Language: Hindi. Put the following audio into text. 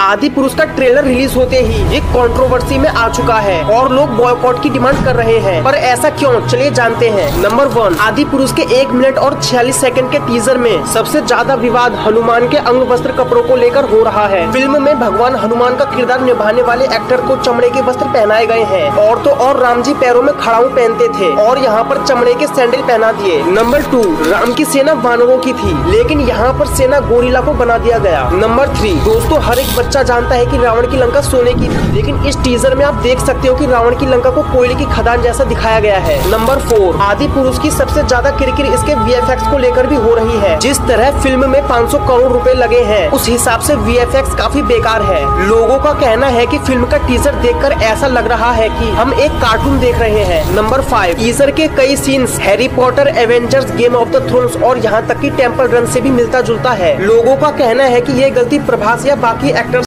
आदि पुरुष का ट्रेलर रिलीज होते ही ये कंट्रोवर्सी में आ चुका है और लोग बॉयकॉट की डिमांड कर रहे हैं, पर ऐसा क्यों, चलिए जानते हैं। नंबर 1, आदि पुरुष के 1 मिनट और 46 सेकंड के टीजर में सबसे ज्यादा विवाद हनुमान के अंग वस्त्र कपड़ों को लेकर हो रहा है। फिल्म में भगवान हनुमान का किरदार निभाने वाले एक्टर को चमड़े के वस्त्र पहनाए गए हैं और तो और राम जी पैरों में खड़ाऊ पहनते थे और यहाँ पर चमड़े के सैंडल पहना दिए। नंबर 2, राम की सेना वानरों की थी लेकिन यहाँ पर सेना गोरिल्ला को बना दिया गया। नंबर 3, दोस्तों हर एक बच्चा जानता है कि रावण की लंका सोने की थी लेकिन इस टीजर में आप देख सकते हो कि रावण की लंका को कोयले की खदान जैसा दिखाया गया है। नंबर 4, आदि पुरुष की सबसे ज्यादा किरकिर इसके VFX को लेकर भी हो रही है। जिस तरह फिल्म में 500 करोड़ रुपए लगे हैं उस हिसाब से VFX काफी बेकार है। लोगों का कहना है कि फिल्म का टीजर देखकर ऐसा लग रहा है कि हम एक कार्टून देख रहे हैं। नंबर 5, टीजर के कई scenes Harry Potter, Avengers, game of the thrones और यहाँ तक की टेम्पल रन से भी मिलता जुलता है। लोगों का कहना है कि ये गलती प्रभास या बाकी एक्टर्स